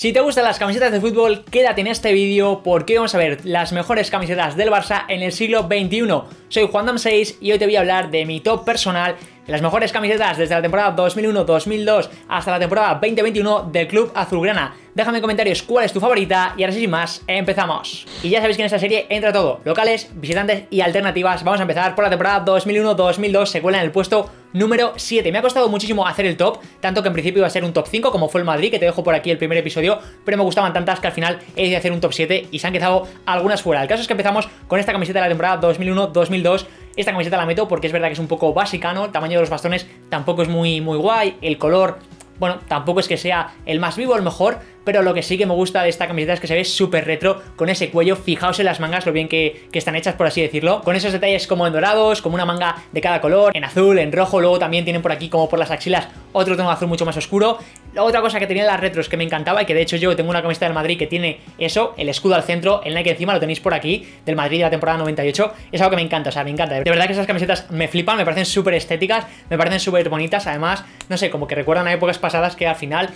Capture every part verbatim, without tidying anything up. Si te gustan las camisetas de fútbol, quédate en este vídeo porque vamos a ver las mejores camisetas del Barça en el siglo veintiuno. Soy Juan Dam seis y hoy te voy a hablar de mi top personal de las mejores camisetas desde la temporada dos mil uno dos mil dos hasta la temporada veinte veintiuno del Club Azulgrana. Déjame en comentarios cuál es tu favorita y ahora sí sin más, empezamos. Y ya sabéis que en esta serie entra todo, locales, visitantes y alternativas. Vamos a empezar por la temporada dos mil uno dos mil dos, se cuela en el puesto número siete. Me ha costado muchísimo hacer el top, tanto que en principio iba a ser un top cinco como fue el Madrid, que te dejo por aquí el primer episodio, pero me gustaban tantas que al final he decidido hacer un top siete y se han quedado algunas fuera. El caso es que empezamos con esta camiseta de la temporada dos mil uno dos mil dos. Esta camiseta la meto porque es verdad que es un poco básica, ¿no? El tamaño de los bastones tampoco es muy, muy guay, el color... Bueno, tampoco es que sea el más vivo, el mejor, pero lo que sí que me gusta de esta camiseta es que se ve súper retro con ese cuello. Fijaos en las mangas, lo bien que, que están hechas, por así decirlo. Con esos detalles como en dorados, como una manga de cada color, en azul, en rojo. Luego también tienen por aquí, como por las axilas, otro tono azul mucho más oscuro. Otra cosa que tenían las retros que me encantaba y que de hecho yo tengo una camiseta del Madrid que tiene eso, el escudo al centro, el Nike encima, lo tenéis por aquí, del Madrid de la temporada noventa y ocho. Es algo que me encanta, o sea, me encanta. De verdad que esas camisetas me flipan, me parecen súper estéticas, me parecen súper bonitas. Además, no sé, como que recuerdan a épocas pasadas que al final...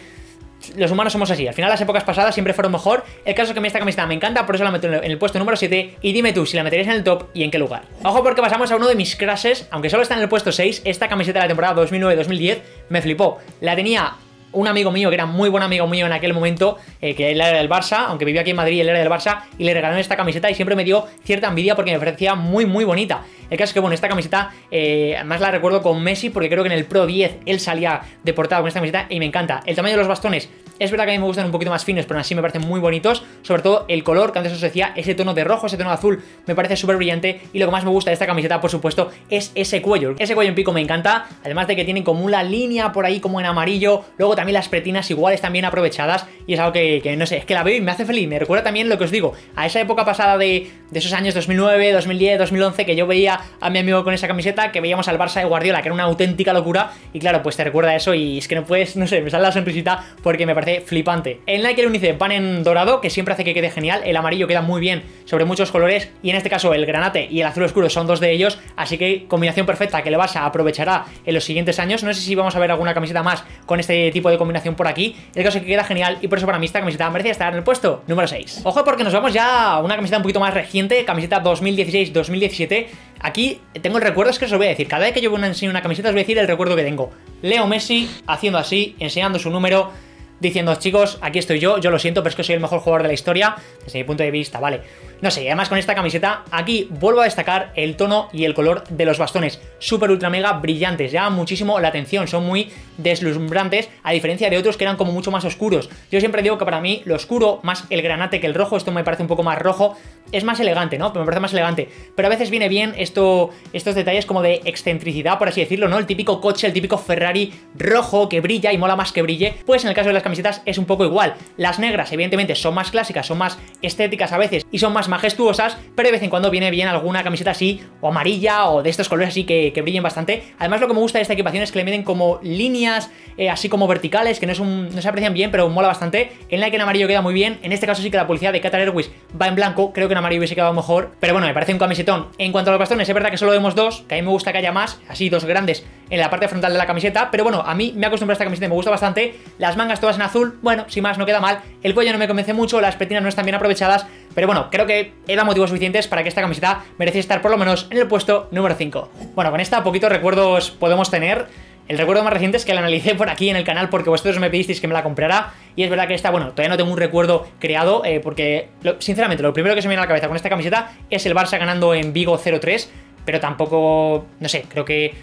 Los humanos somos así, al final las épocas pasadas siempre fueron mejor. El caso es que a mí esta camiseta me encanta, por eso la meto en el puesto número siete. Y dime tú si la meterías en el top y en qué lugar. Ojo porque pasamos a uno de mis crashes, aunque solo está en el puesto seis. Esta camiseta de la temporada dos mil nueve dos mil diez me flipó. La tenía un amigo mío que era muy buen amigo mío en aquel momento, eh, que él era del Barça, aunque vivía aquí en Madrid, él era del Barça, y le regalaron esta camiseta y siempre me dio cierta envidia porque me parecía muy muy bonita. El caso es que bueno, esta camiseta eh, además la recuerdo con Messi porque creo que en el Pro diez él salía de portada con esta camiseta y me encanta. El tamaño de los bastones es verdad que a mí me gustan un poquito más finos, pero así me parecen muy bonitos. Sobre todo el color, que antes os decía, ese tono de rojo, ese tono de azul, me parece súper brillante. Y lo que más me gusta de esta camiseta, por supuesto, es ese cuello. Ese cuello en pico me encanta, además de que tienen como una línea por ahí como en amarillo. Luego también las pretinas igual están bien aprovechadas y es algo que, que no sé, es que la veo y me hace feliz. Me recuerda también lo que os digo, a esa época pasada de, de esos años dos mil nueve, dos mil diez, dos mil once, que yo veía a mi amigo con esa camiseta, que veíamos al Barça de Guardiola, que era una auténtica locura. Y claro, pues te recuerda eso y es que no puedes, no sé, me sale la sonrisita porque me parece flipante. El Nike y el Unicef van en dorado, que siempre hace que quede genial. El amarillo queda muy bien sobre muchos colores y en este caso el granate y el azul oscuro son dos de ellos, así que combinación perfecta que el Barça aprovechará en los siguientes años. No sé si vamos a ver alguna camiseta más con este tipo de combinación por aquí. El caso es que queda genial y por eso para mí esta camiseta merece estar en el puesto número seis. Ojo porque nos vamos ya a una camiseta un poquito más reciente, camiseta dos mil dieciséis dos mil diecisiete. Aquí tengo el recuerdo, es que os lo voy a decir, cada vez que yo enseño una camiseta os voy a decir el recuerdo que tengo. Leo Messi haciendo así, enseñando su número, diciendo, chicos, aquí estoy yo, yo lo siento, pero es que soy el mejor jugador de la historia, desde mi punto de vista, vale. No sé, además con esta camiseta, aquí vuelvo a destacar el tono y el color de los bastones. Súper ultra mega brillantes, llaman muchísimo la atención, son muy deslumbrantes, a diferencia de otros que eran como mucho más oscuros. Yo siempre digo que para mí lo oscuro, más el granate que el rojo, esto me parece un poco más rojo, es más elegante, ¿no? Pero me parece más elegante. Pero a veces viene bien esto, estos detalles como de excentricidad, por así decirlo, ¿no? El típico coche, el típico Ferrari rojo que brilla y mola más que brille. Pues en el caso de las camisetas es un poco igual. Las negras, evidentemente, son más clásicas, son más estéticas a veces y son más majestuosas, pero de vez en cuando viene bien alguna camiseta así, o amarilla, o de estos colores así que, que brillen bastante. Además, lo que me gusta de esta equipación es que le miden como líneas eh, así como verticales, que no, es un, no se aprecian bien, pero mola bastante. El Nike en amarillo queda muy bien. En este caso sí que la publicidad de Qatar Airways va en blanco, creo que en amarillo hubiese quedado mejor, pero bueno, me parece un camisetón. En cuanto a los bastones, es verdad que solo vemos dos, que a mí me gusta que haya más, así dos grandes en la parte frontal de la camiseta, pero bueno, a mí me acostumbro a esta camiseta y me gusta bastante. Las mangas todas en azul, bueno, sin más, no queda mal. El cuello no me convence mucho, las pretinas no están bien aprovechadas, pero bueno, creo que he dado motivos suficientes para que esta camiseta merece estar por lo menos en el puesto número cinco. Bueno, con esta poquitos recuerdos podemos tener. El recuerdo más reciente es que la analicé por aquí en el canal porque vosotros me pedisteis que me la comprara y es verdad que esta, bueno, todavía no tengo un recuerdo creado eh, porque, lo, sinceramente, lo primero que se me viene a la cabeza con esta camiseta es el Barça ganando en Vigo cero tres, pero tampoco, no sé, creo que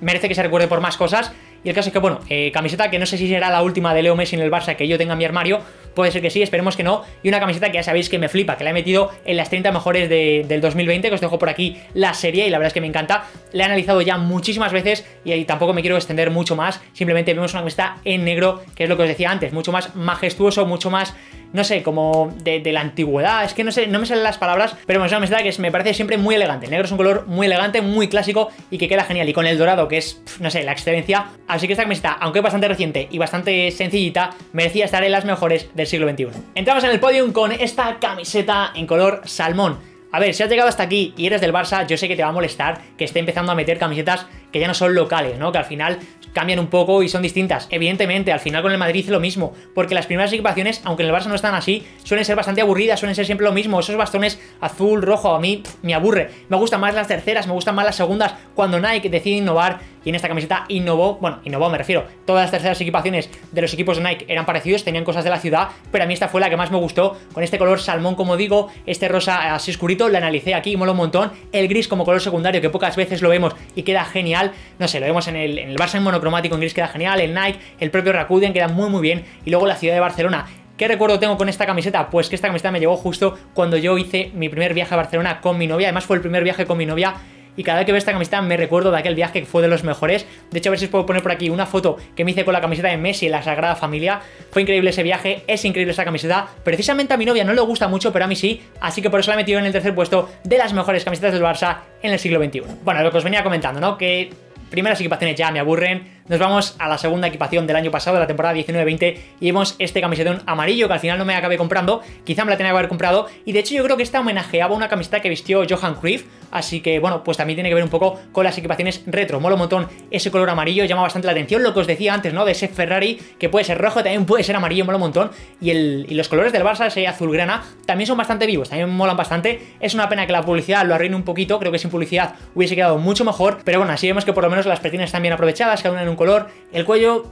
merece que se recuerde por más cosas. Y el caso es que, bueno, eh, camiseta que no sé si será la última de Leo Messi en el Barça que yo tenga en mi armario. Puede ser que sí, esperemos que no. Y una camiseta que ya sabéis que me flipa, que la he metido en las treinta mejores de, del dos mil veinte, que os dejo por aquí la serie y la verdad es que me encanta. La he analizado ya muchísimas veces y ahí tampoco me quiero extender mucho más. Simplemente vemos una camiseta en negro, que es lo que os decía antes, mucho más majestuoso, mucho más, no sé, como de, de la antigüedad. Es que no sé, no me salen las palabras, pero es una camiseta que me parece siempre muy elegante. El negro es un color muy elegante, muy clásico y que queda genial. Y con el dorado, que es, no sé, la excelencia. Así que esta camiseta, aunque bastante reciente y bastante sencillita, merecía estar en las mejores del siglo veintiuno. Entramos en el podium con esta camiseta en color salmón. A ver, si has llegado hasta aquí y eres del Barça, yo sé que te va a molestar que esté empezando a meter camisetas que ya no son locales, ¿no? Que al final cambian un poco y son distintas. Evidentemente, al final con el Madrid es lo mismo, porque las primeras equipaciones, aunque en el Barça no están así, suelen ser bastante aburridas, suelen ser siempre lo mismo. Esos bastones azul, rojo, a mí pff, me aburre. Me gustan más las terceras, me gustan más las segundas. Cuando Nike decide innovar, y en esta camiseta innovó, bueno, innovó me refiero, todas las terceras equipaciones de los equipos de Nike eran parecidos, tenían cosas de la ciudad, pero a mí esta fue la que más me gustó, con este color salmón, como digo, este rosa así oscurito, la analicé aquí, mola un montón, el gris como color secundario, que pocas veces lo vemos y queda genial, no sé, lo vemos en el, en el Barça en monocromático, en gris queda genial, el Nike, el propio Rakuten queda muy muy bien, y luego la ciudad de Barcelona. ¿Qué recuerdo tengo con esta camiseta? Pues que esta camiseta me llegó justo cuando yo hice mi primer viaje a Barcelona con mi novia, además fue el primer viaje con mi novia. Y cada vez que veo esta camiseta me recuerdo de aquel viaje que fue de los mejores. De hecho, a ver si os puedo poner por aquí una foto que me hice con la camiseta de Messi en la Sagrada Familia. Fue increíble ese viaje, es increíble esa camiseta. Precisamente a mi novia no le gusta mucho, pero a mí sí. Así que por eso la he metido en el tercer puesto de las mejores camisetas del Barça en el siglo veintiuno. Bueno, lo que os venía comentando, ¿no? Que primeras equipaciones ya me aburren. Nos vamos a la segunda equipación del año pasado, de la temporada diecinueve veinte, y vemos este camisetón amarillo que al final no me acabé comprando, quizá me la tenía que haber comprado, y de hecho yo creo que esta homenajeaba una camiseta que vistió Johan Cruyff, así que bueno, pues también tiene que ver un poco con las equipaciones retro. Mola un montón ese color amarillo, llama bastante la atención, lo que os decía antes, ¿no? De ese Ferrari, que puede ser rojo, también puede ser amarillo, mola un montón, y, el, y los colores del Barça, ese azulgrana, también son bastante vivos, también molan bastante. Es una pena que la publicidad lo arruine un poquito, creo que sin publicidad hubiese quedado mucho mejor, pero bueno, así vemos que por lo menos las pecinas están bien aprovechadas, cada una en un color. El cuello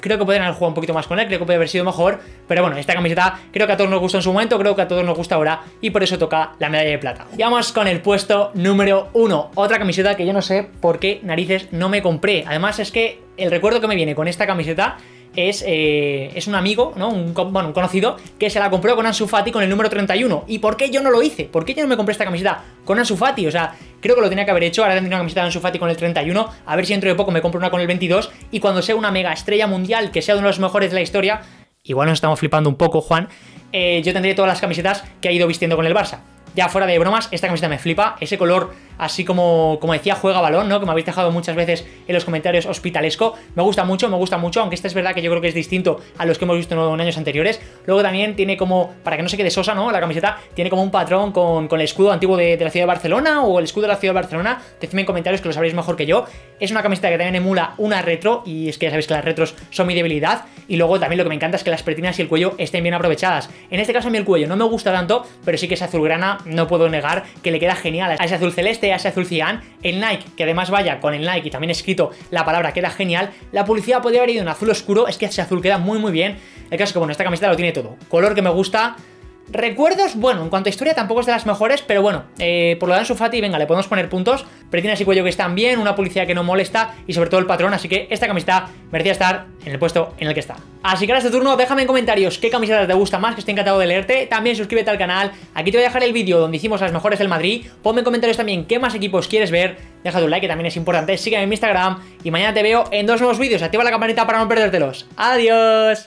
creo que podrían haber jugado un poquito más con él, creo que puede haber sido mejor, pero bueno, esta camiseta creo que a todos nos gustó en su momento, creo que a todos nos gusta ahora, y por eso toca la medalla de plata. Y vamos con el puesto número uno, otra camiseta que yo no sé por qué narices no me compré. Además es que el recuerdo que me viene con esta camiseta es, eh, es un amigo, ¿no? Un, bueno, un conocido que se la compró con Ansu Fati con el número treinta y uno. ¿Y por qué yo no lo hice? ¿Por qué yo no me compré esta camiseta con Ansu Fati? O sea, creo que lo tenía que haber hecho. Ahora tendría una camiseta de Ansu Fati con el treinta y uno. A ver si dentro de poco me compro una con el veintidós. Y cuando sea una mega estrella mundial, que sea uno de los mejores de la historia, igual nos estamos flipando un poco, Juan, eh, yo tendré todas las camisetas que ha ido vistiendo con el Barça. Ya fuera de bromas, esta camiseta me flipa, ese color así como, como decía, juega balón, ¿no? Que me habéis dejado muchas veces en los comentarios hospitalesco. Me gusta mucho, me gusta mucho, aunque esta es verdad que yo creo que es distinto a los que hemos visto en años anteriores. Luego también tiene como, para que no se quede sosa, ¿no? La camiseta tiene como un patrón con, con el escudo antiguo de, de la ciudad de Barcelona o el escudo de la ciudad de Barcelona. Decidme en comentarios, que lo sabréis mejor que yo. Es una camiseta que también emula una retro, y es que ya sabéis que las retros son mi debilidad. Y luego también lo que me encanta es que las pretinas y el cuello estén bien aprovechadas. En este caso a mí el cuello no me gusta tanto, pero sí que es azulgrana, no puedo negar que le queda genial a ese azul celeste, a ese azul cian. El Nike, que además vaya con el Nike y también escrito la palabra, queda genial. La publicidad podría haber ido en azul oscuro, es que ese azul queda muy muy bien. El caso es que bueno, esta camiseta lo tiene todo, color que me gusta. Recuerdos, bueno, en cuanto a historia tampoco es de las mejores, pero bueno, eh, por lo de Ansu Fati, venga, le podemos poner puntos. Pretinas y cuello que están bien, una publicidad que no molesta y sobre todo el patrón, así que esta camiseta merecía estar en el puesto en el que está. Así que ahora este turno, déjame en comentarios qué camisetas te gustan más, que estoy encantado de leerte. También suscríbete al canal, aquí te voy a dejar el vídeo donde hicimos las mejores del Madrid. Ponme en comentarios también qué más equipos quieres ver, deja tu like que también es importante, sígueme en mi Instagram y mañana te veo en dos nuevos vídeos. Activa la campanita para no perdértelos. Adiós.